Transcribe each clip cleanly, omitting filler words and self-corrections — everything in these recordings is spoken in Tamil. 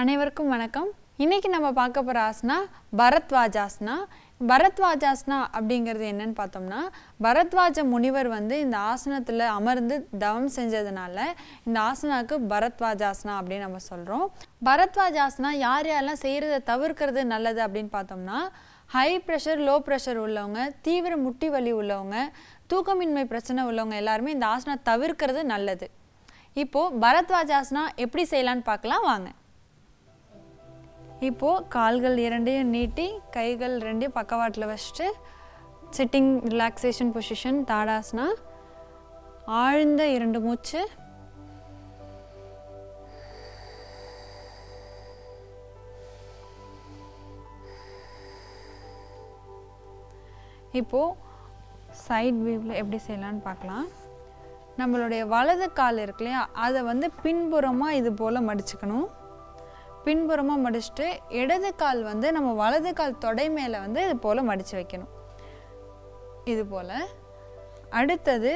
அனைவருக்கும் வணக்கம். இன்னைக்கு நம்ம பார்க்க போற ஆசனா பரத்வாஜாசனா. பரத்வாஜாசனா அப்படிங்கிறது என்னன்னு பார்த்தோம்னா, பரத்வாஜ முனிவர் வந்து இந்த ஆசனத்துல அமர்ந்து தவம் செஞ்சதுனால இந்த ஆசனாக்கு பரத்வாஜாசனா அப்படின்னு நம்ம சொல்றோம். பரத்வாஜாசனா யார் யாரெல்லாம் செய்யறதை தவிர்க்கிறது நல்லது அப்படின்னு பார்த்தோம்னா, ஹை ப்ரெஷர், லோ ப்ரெஷர் உள்ளவங்க, தீவிர முட்டி வலி உள்ளவங்க, தூக்கமின்மை பிரச்சனை உள்ளவங்க எல்லாருமே இந்த ஆசனா தவிர்க்கிறது நல்லது. இப்போ பரத்வாஜாசனா எப்படி செய்யலான்னு பார்க்கலாம் வாங்க. இப்போ கால்கள் இரண்டையும் நீட்டி கைகள் ரெண்டையும் பக்கவாட்டில் வச்சுட்டு சிட்டிங் ரிலாக்ஸேஷன் பொசிஷன் தாடாசனா. ஆழ்ந்த இரண்டு மூச்சு, இப்போது சைட் வியூவில் எப்படி செய்யலான்னு பார்க்கலாம். நம்மளுடைய வலது கால் இருக்கு இல்லையா, அதை வந்து பின்புறமாக இது போல் மடிச்சுக்கணும். பின்புறமாக மடிச்சுட்டு இடது கால் வந்து நம்ம வலது கால் தொடை மேலே வந்து இது போல் மடித்து வைக்கணும். இது போல். அடுத்தது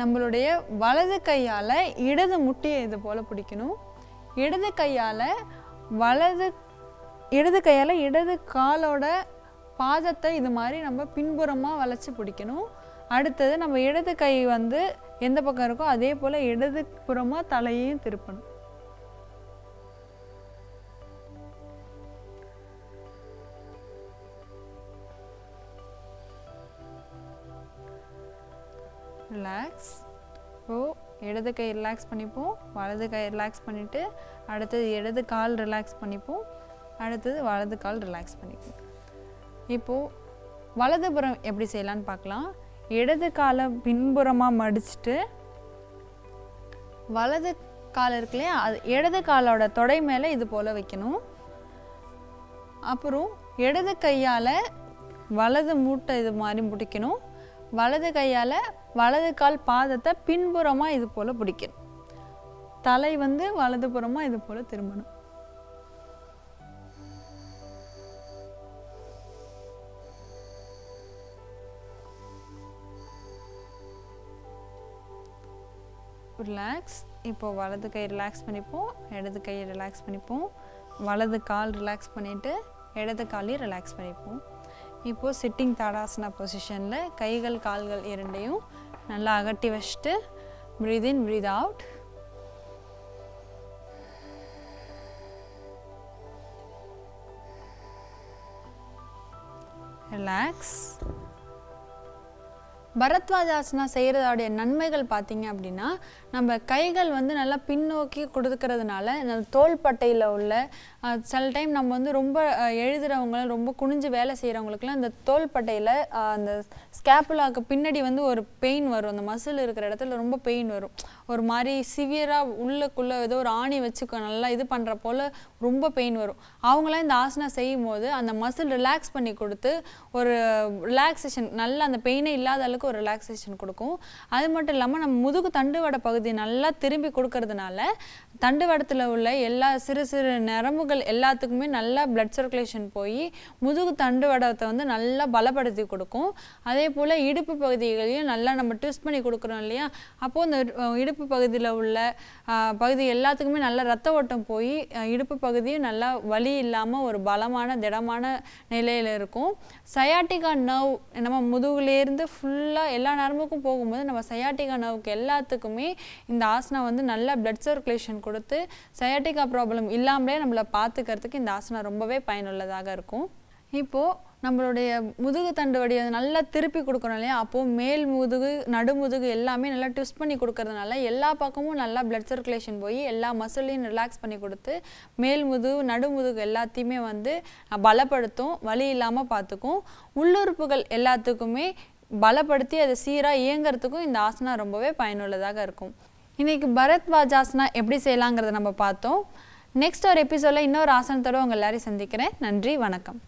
நம்மளுடைய வலது கையால் இடது முட்டியை இது போல் பிடிக்கணும். இடது கையால் இடது காலோட பாதத்தை இது மாதிரி நம்ம பின்புறமாக வளைச்சி பிடிக்கணும். அடுத்தது நம்ம இடது கை வந்து எந்த பக்கம் இருக்கோ அதே போல் இடது புறமாக தலையையும் திருப்பணும். ரிலாக்ஸ். இப்போது இடது கை ரிலாக்ஸ் பண்ணிப்போம், வலது கை ரிலாக்ஸ் பண்ணிவிட்டு அடுத்தது இடது கால் ரிலாக்ஸ் பண்ணிப்போம், அடுத்தது வலது கால் ரிலாக்ஸ் பண்ணிப்போம். இப்போது வலதுபுறம் எப்படி செய்யலான்னு பார்க்கலாம். இடது காலை பின்புறமாக மடிச்சுட்டு வலது கால் இருக்கு இல்லையா, அது இடது காலோட தொடை மேலே இது போல் வைக்கணும். அப்புறம் இடது கையால் வலது மூட்டை இது மாதிரி பிடிக்கணும். வலது கையால் வலது கால் பாதத்தை பின்புறமாக இது போல் பிடிக்கணும். தலை வந்து வலதுபுறமாக இது போல் திரும்பணும். ரிலாக்ஸ். இப்போது வலது கை ரிலாக்ஸ் பண்ணிப்போம், இடது கையை ரிலாக்ஸ் பண்ணிப்போம், வலது கால் ரிலாக்ஸ் பண்ணிவிட்டு இடது காலையும் ரிலாக்ஸ் பண்ணிப்போம். இப்போது சிட்டிங் தாடாசனா பொசிஷனில் கைகள் கால்கள் இரண்டையும் நல்லா அகட்டி வச்சுட்டு breathe in breathe out. Relax. Bharadvajasana செய்கிறதோடைய நன்மைகள் பார்த்திங்க அப்படின்னா, நம்ம கைகள் வந்து நல்லா பின்னோக்கி கொடுத்துக்கிறதுனால தோள்பட்டையில் உள்ள சில டைம் நம்ம வந்து ரொம்ப எழுதுகிறவங்க, ரொம்ப குனிஞ்சு வேலை செய்கிறவங்களுக்குலாம் அந்த தோள்பட்டையில் அந்த ஸ்கேப்புலாவுக்கு பின்னாடி வந்து ஒரு பெயின் வரும். அந்த மசில் இருக்கிற இடத்துல ரொம்ப பெயின் வரும். ஒரு மாதிரி சிவியராக உள்ளக்குள்ளே ஏதோ ஒரு ஆணி வச்சுக்க நல்லா இது பண்ணுற போல் ரொம்ப பெயின் வரும். அவங்களாம் இந்த ஆசனா செய்யும் போது அந்த மசில் ரிலாக்ஸ் பண்ணி கொடுத்து ஒரு ரிலாக்ஸேஷன், நல்ல அந்த பெயினே இல்லாத அளவுக்கு ஒரு ரிலாக்ஸேஷன் கொடுக்கும். அது மட்டும் இல்லாமல் நம்ம முதுகு தண்டுவடை பகுதி நல்லா திரும்பி கொடுக்கறதுனால தண்டுவடத்தில் உள்ள எல்லா சிறு சிறு நரம்புகள் எல்லாத்துக்குமே நல்லா பிளட் சர்க்குலேஷன் போய் முதுகு தண்டுவடத்தை வந்து நல்லா பலப்படுத்தி கொடுக்கும். அதே போல் இடுப்பு பகுதிகளையும் நல்லா நம்ம ட்விஸ்ட் பண்ணி கொடுக்குறோம் இல்லையா, அப்போது இந்த இடுப்பு பகுதியில் உள்ள பகுதி எல்லாத்துக்குமே நல்லா ரத்த ஓட்டம் போய் இடுப்பு பகுதியும் நல்லா வலி இல்லாமல் ஒரு பலமான திடமான நிலையில் இருக்கும். சயாட்டிகா நர்வ் நம்ம முதுகுலேருந்து ஃபுல்லாக எல்லா நரம்புக்கும் போகும்போது நம்ம சயாட்டிகா நர்வுக்கு எல்லாத்துக்குமே இந்த ஆசனா வந்து நல்லா பிளட் சர்க்குலேஷன் கொடுத்து சயாட்டிகா ப்ராப்ளம் இல்லாமலே நம்மளை பார்த்துக்கிறதுக்கு இந்த ஆசனா ரொம்பவே பயனுள்ளதாக இருக்கும். இப்போது நம்மளுடைய முதுகு தண்டுவடியை நல்லா திருப்பி கொடுக்குறோம் இல்லையா, அப்போது மேல் முதுகு நடுமுதுகு எல்லாமே நல்லா ட்விஸ்ட் பண்ணி கொடுக்கறதுனால எல்லா பக்கமும் நல்லா பிளட் சர்க்குலேஷன் போய் எல்லா மசிலையும் ரிலாக்ஸ் பண்ணி கொடுத்து மேல் முதுகு நடுமுதுகு எல்லாத்தையுமே வந்து பலப்படுத்தும், வலி இல்லாமல் பார்த்துக்கும். உள்ளுறுப்புகள் எல்லாத்துக்குமே பலப்படுத்தி அதை சீராக இயங்கிறதுக்கும் இந்த ஆசனா ரொம்பவே பயனுள்ளதாக இருக்கும். இன்றைக்கி பரத்வாஜாசனா எப்படி செய்யலாங்கிறத நம்ம பார்த்தோம். நெக்ஸ்ட் ஒரு எபிசோடில் இன்னொரு ஆசனத்தோடு உங்கள் எல்லாரையும் சந்திக்கிறேன். நன்றி, வணக்கம்.